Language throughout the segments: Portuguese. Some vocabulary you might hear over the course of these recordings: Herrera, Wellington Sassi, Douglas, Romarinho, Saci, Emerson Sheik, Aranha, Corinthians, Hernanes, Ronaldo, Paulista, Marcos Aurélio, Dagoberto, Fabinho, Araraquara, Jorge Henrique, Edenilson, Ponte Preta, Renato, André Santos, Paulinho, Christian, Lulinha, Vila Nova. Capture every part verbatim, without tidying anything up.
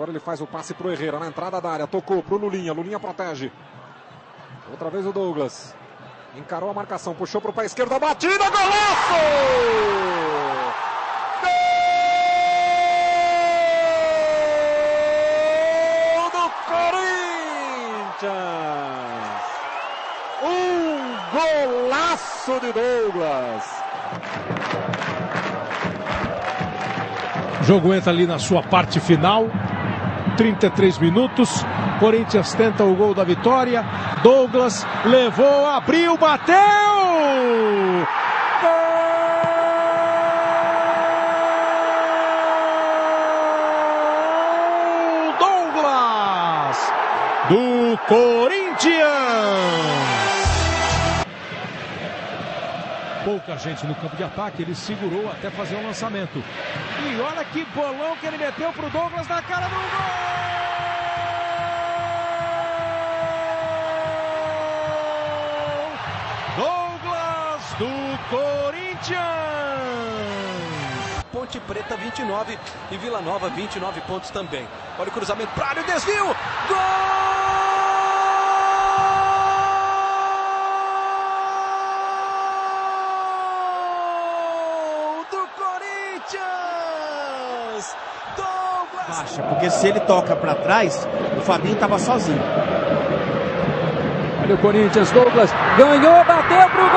Agora ele faz o passe pro Herrera, na entrada da área, tocou pro Lulinha, Lulinha protege. Outra vez o Douglas. Encarou a marcação, puxou pro pé esquerdo, a batida, golaço! Um golaço de Douglas. O jogo entra ali na sua parte final, trinta e três minutos. Corinthians tenta o gol da vitória. Douglas levou, abriu, bateu. Gol! Douglas do Corinthians! Pouca gente no campo de ataque, ele segurou até fazer um lançamento. E olha que bolão que ele meteu pro Douglas na cara do gol! Douglas do Corinthians! Ponte Preta vinte e nove e Vila Nova vinte e nove pontos também. Olha o cruzamento para área, desvio! Gol! Baixa, porque se ele toca para trás, o Fabinho estava sozinho. Olha o Corinthians, Douglas ganhou, bateu pro gol!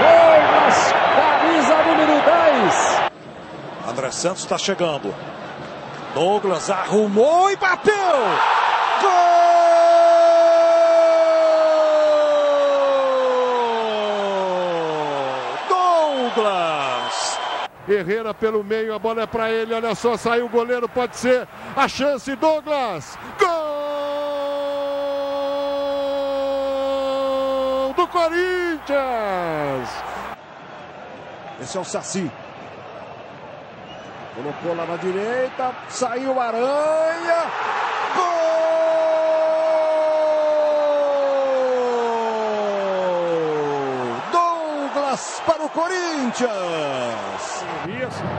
Douglas, camisa número dez. André Santos está chegando. Douglas arrumou e bateu! Gol! Douglas! Herrera pelo meio, a bola é pra ele, olha só, saiu o goleiro, pode ser a chance, Douglas! Gol do Corinthians! Esse é o Saci. Colocou lá na direita, saiu a Aranha, gol! Douglas para o Corinthians!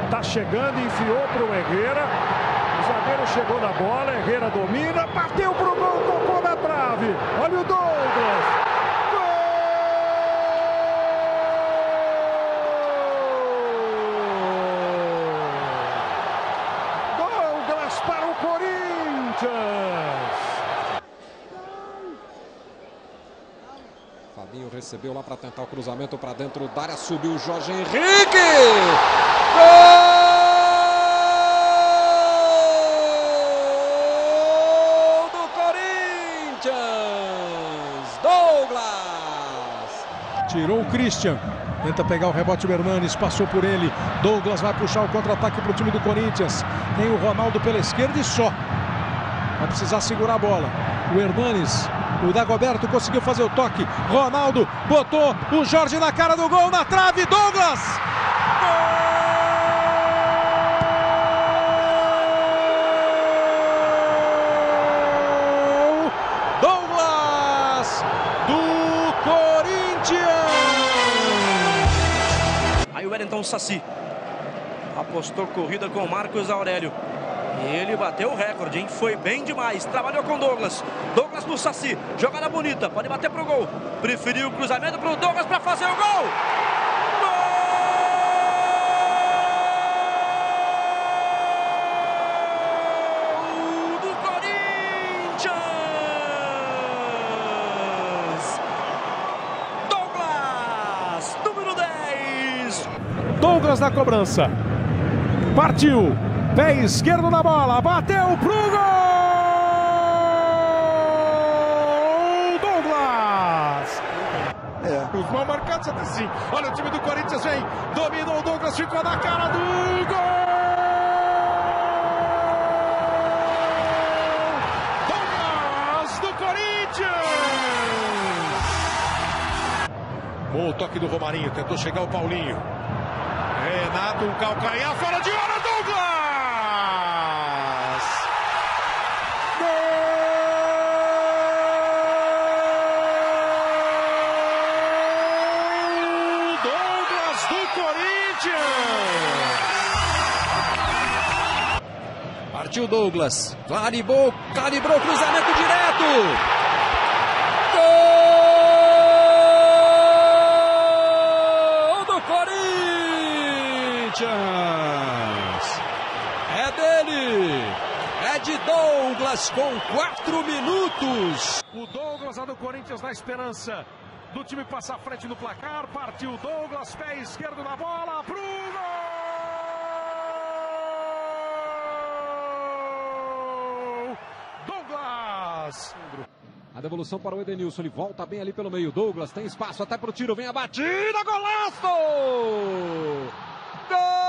Tá chegando, enfiou para o Herrera, o zagueiro chegou na bola, Herrera domina, bateu pro gol, tocou na trave, olha o Douglas! Para o Corinthians. Fabinho recebeu lá para tentar o cruzamento para dentro da área, subiu o Jorge Henrique. Gol do Corinthians. Douglas tirou o Christian. Tenta pegar o rebote, o Hernanes passou por ele. Douglas vai puxar o contra-ataque para o time do Corinthians. Tem o Ronaldo pela esquerda e só. Vai precisar segurar a bola. O Hernanes, o Dagoberto conseguiu fazer o toque. Ronaldo botou o Jorge na cara do gol, na trave, Douglas! Gol! Douglas do Corinthians! Aí o Wellington Sassi apostou corrida com o Marcos Aurélio. E ele bateu o recorde, hein? Foi bem demais. Trabalhou com Douglas. Douglas no Sassi. Jogada bonita. Pode bater pro gol. Preferiu o cruzamento pro Douglas para fazer o gol. Gol do Corinthians! Douglas, número dez. Douglas na cobrança, partiu, pé esquerdo na bola, bateu pro gol, Douglas! É. Os mal marcados até sim, olha o time do Corinthians, vem, dominou o Douglas, ficou na cara do gol! O toque do Romarinho, tentou chegar o Paulinho. Renato, um calcanhar, fora de hora, Douglas! Gol! partiu Douglas. Claribou, calibrou, cruzamento direto. É dele, é de Douglas com quatro minutos. O Douglas lá do Corinthians na esperança do time passar à frente do placar. Partiu Douglas, pé esquerdo na bola, pro gol! Douglas! A devolução para o Edenilson, ele volta bem ali pelo meio. Douglas tem espaço até pro tiro, vem a batida, golaço! Gol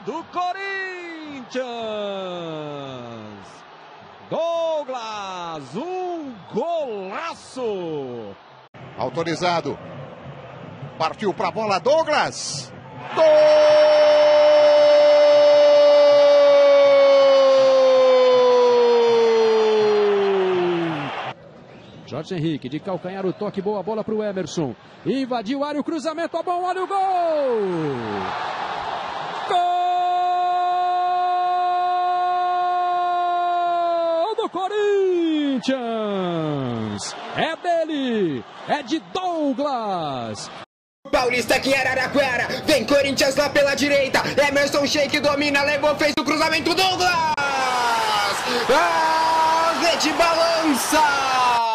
do Corinthians! Douglas, um golaço! Autorizado. Partiu pra bola, Douglas! Gol! Jorge Henrique, de calcanhar o toque, boa bola para o Emerson. Invadiu a área, o cruzamento, a bom, olha o gol! Gol do Corinthians! É dele, é de Douglas! Paulista aqui em Araraquara, vem Corinthians lá pela direita, Emerson Sheik domina, levou, fez o cruzamento, Douglas! Ah, rede balança!